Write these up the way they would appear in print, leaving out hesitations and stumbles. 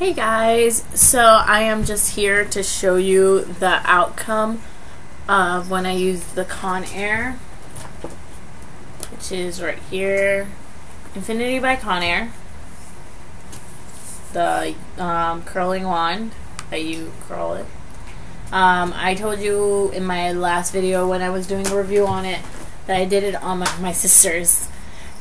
Hey guys, so I am just here to show you the outcome of when I use the Conair, which is right here, Infinity by Conair, the curling wand that you curl it. I told you in my last video when I was doing a review on it that I did it on my sisters.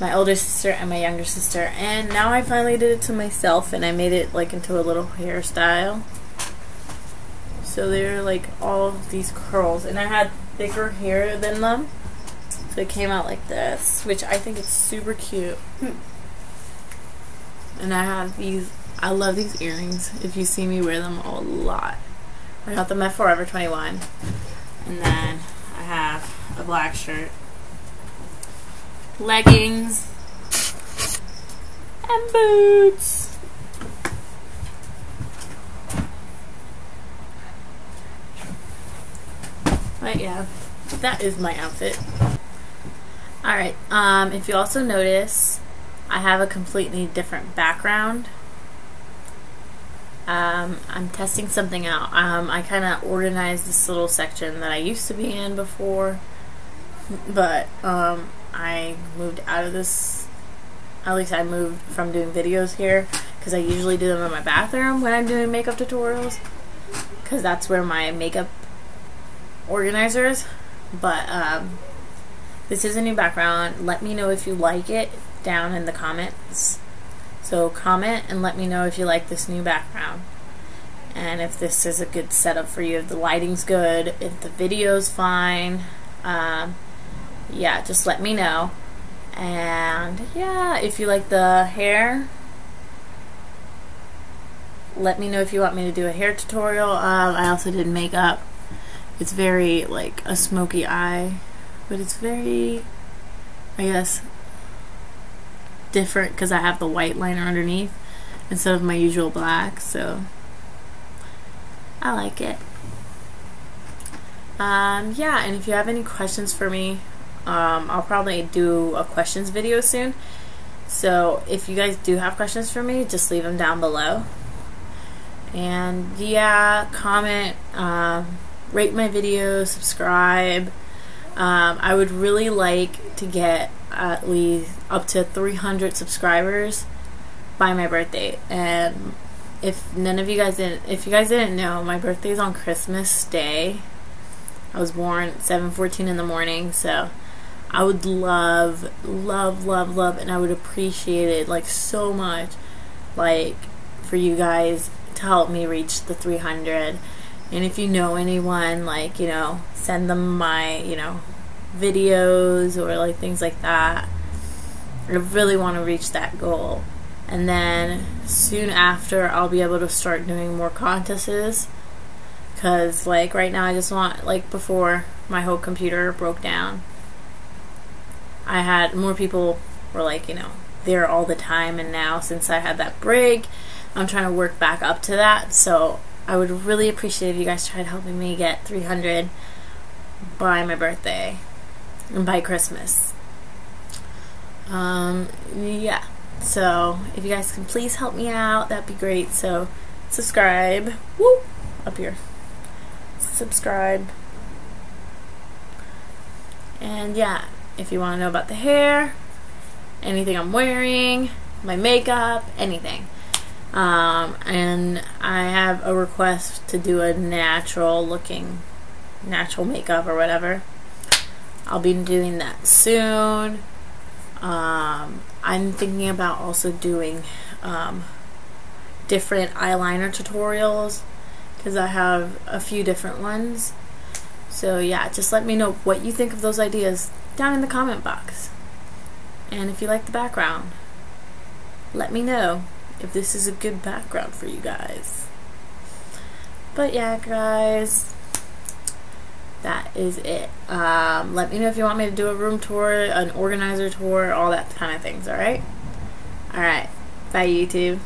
My older sister and my younger sister, and now I finally did it to myself, and I made it like into a little hairstyle. So they're like all these curls, and I had thicker hair than them, so it came out like this, which I think is super cute. And I have these, I love these earrings. If you see me wear them a lot, I got them at Forever 21, and then I have a black shirt, leggings, and boots. But yeah, that is my outfit. Alright, if you also notice, I have a completely different background. I'm testing something out. I kind of organized this little section that I used to be in before, but I moved out of this, at least I moved from doing videos here, because I usually do them in my bathroom when I'm doing makeup tutorials, because that's where my makeup organizer is. But this is a new background. Let me know if you like it down in the comments. So comment and let me know if you like this new background, and if this is a good setup for you, if the lighting's good, if the video's fine. Yeah, just let me know. And yeah, if you like the hair, let me know if you want me to do a hair tutorial. I also did makeup. It's very like a smoky eye, but it's very, I guess, different because I have the white liner underneath instead of my usual black, so I like it. Yeah, and if you have any questions for me, I'll probably do a questions video soon, so if you guys do have questions for me, just leave them down below. And yeah, comment, rate my video, subscribe. I would really like to get at least up to 300 subscribers by my birthday. And if you guys didn't know, my birthday is on Christmas Day. I was born at 7:14 in the morning, so I would love, love, love, love, and I would appreciate it like so much, like for you guys to help me reach the 300. And if you know anyone, like, you know, send them my, you know, videos or like things like that. I really want to reach that goal, and then soon after I'll be able to start doing more contests. Because, like, right now I just want, like, before my whole computer broke down, I had more people were, like, you know, there all the time, and now since I had that break, I'm trying to work back up to that. So I would really appreciate if you guys tried helping me get 300 by my birthday and by Christmas. Yeah, so if you guys can please help me out, that'd be great. So subscribe, whoop, up here. Subscribe. And yeah, if you want to know about the hair, anything I'm wearing, my makeup, anything. And I have a request to do a natural looking, natural makeup or whatever. I'll be doing that soon. I'm thinking about also doing different eyeliner tutorials, because I have a few different ones. So yeah, just let me know what you think of those ideas down in the comment box. And if you like the background, let me know if this is a good background for you guys. But yeah guys, that is it. Let me know if you want me to do a room tour, an organizer tour, all that kind of things, alright? Alright, bye YouTube.